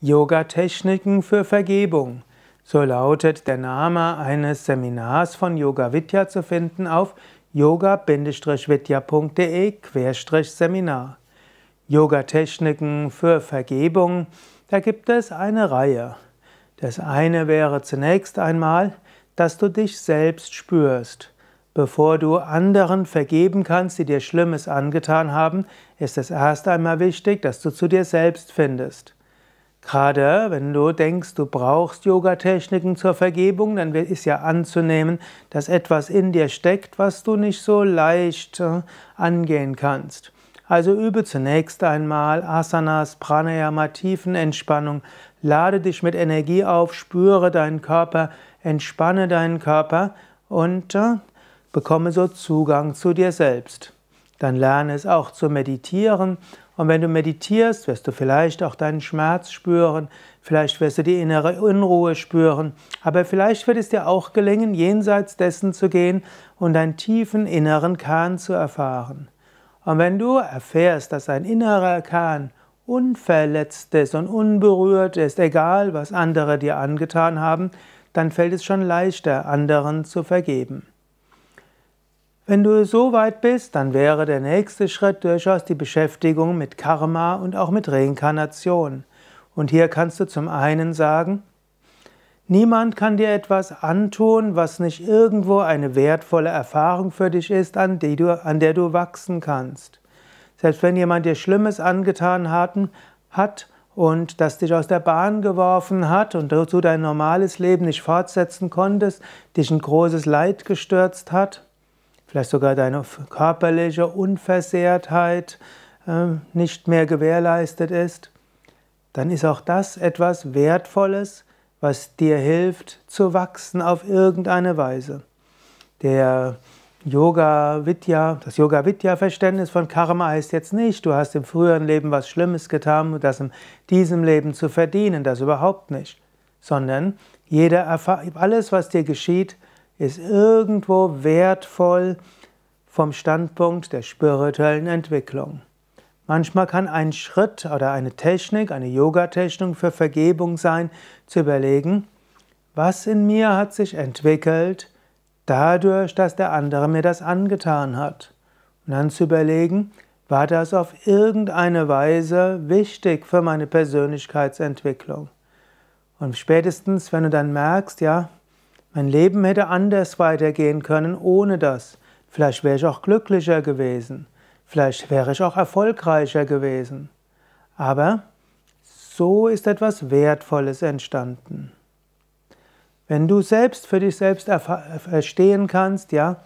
Yogatechniken für Vergebung. So lautet der Name eines Seminars von Yoga Vidya, zu finden auf yoga-vidya.de/seminar. Yogatechniken für Vergebung, da gibt es eine Reihe. Das eine wäre zunächst einmal, dass du dich selbst spürst. Bevor du anderen vergeben kannst, die dir Schlimmes angetan haben, ist es erst einmal wichtig, dass du zu dir selbst findest. Gerade wenn du denkst, du brauchst Yogatechniken zur Vergebung, dann ist ja anzunehmen, dass etwas in dir steckt, was du nicht so leicht angehen kannst. Also übe zunächst einmal Asanas, Pranayama, Tiefenentspannung, lade dich mit Energie auf, spüre deinen Körper, entspanne deinen Körper und bekomme so Zugang zu dir selbst. Dann lerne es auch zu meditieren, und wenn du meditierst, wirst du vielleicht auch deinen Schmerz spüren, vielleicht wirst du die innere Unruhe spüren, aber vielleicht wird es dir auch gelingen, jenseits dessen zu gehen und deinen tiefen inneren Kern zu erfahren. Und wenn du erfährst, dass ein innerer Kern unverletzt ist und unberührt ist, egal was andere dir angetan haben, dann fällt es schon leichter, anderen zu vergeben. Wenn du so weit bist, dann wäre der nächste Schritt durchaus die Beschäftigung mit Karma und auch mit Reinkarnation. Und hier kannst du zum einen sagen, niemand kann dir etwas antun, was nicht irgendwo eine wertvolle Erfahrung für dich ist, an der du wachsen kannst. Selbst wenn jemand dir Schlimmes angetan hat und das dich aus der Bahn geworfen hat und du dein normales Leben nicht fortsetzen konntest, dich in großes Leid gestürzt hat, vielleicht sogar deine körperliche Unversehrtheit nicht mehr gewährleistet ist, dann ist auch das etwas Wertvolles, was dir hilft, zu wachsen auf irgendeine Weise. Das Yoga Vidya-Verständnis von Karma heißt jetzt nicht, du hast im früheren Leben was Schlimmes getan, um das in diesem Leben zu verdienen, das überhaupt nicht, sondern alles, was dir geschieht, ist irgendwo wertvoll vom Standpunkt der spirituellen Entwicklung. Manchmal kann ein Schritt oder eine Technik, eine Yoga-Technik für Vergebung sein, zu überlegen, was in mir hat sich entwickelt, dadurch, dass der andere mir das angetan hat. Und dann zu überlegen, war das auf irgendeine Weise wichtig für meine Persönlichkeitsentwicklung? Und spätestens, wenn du dann merkst, ja, mein Leben hätte anders weitergehen können ohne das. Vielleicht wäre ich auch glücklicher gewesen. Vielleicht wäre ich auch erfolgreicher gewesen. Aber so ist etwas Wertvolles entstanden. Wenn du selbst für dich selbst verstehen kannst, ja,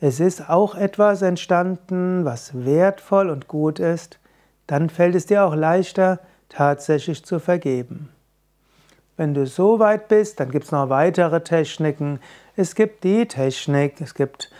es ist auch etwas entstanden, was wertvoll und gut ist, dann fällt es dir auch leichter, tatsächlich zu vergeben. Wenn du so weit bist, dann gibt es noch weitere Techniken. Es gibt die Technik, es gibt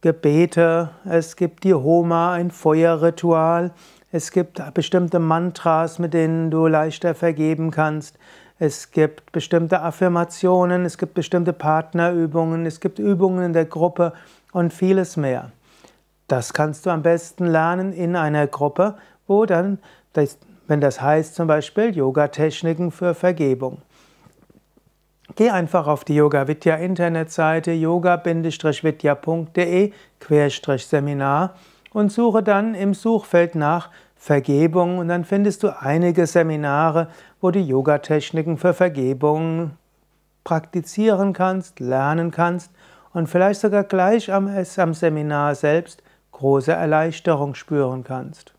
Gebete, es gibt die Homa, ein Feuerritual, es gibt bestimmte Mantras, mit denen du leichter vergeben kannst, es gibt bestimmte Affirmationen, es gibt bestimmte Partnerübungen, es gibt Übungen in der Gruppe und vieles mehr. Das kannst du am besten lernen in einer Gruppe, wo dann wenn das heißt zum Beispiel Yogatechniken für Vergebung. Geh einfach auf die Yoga Vidya Internetseite yoga-vidya.de/seminar und suche dann im Suchfeld nach Vergebung, und dann findest du einige Seminare, wo du Yogatechniken für Vergebung praktizieren kannst, lernen kannst und vielleicht sogar gleich am Seminar selbst große Erleichterung spüren kannst.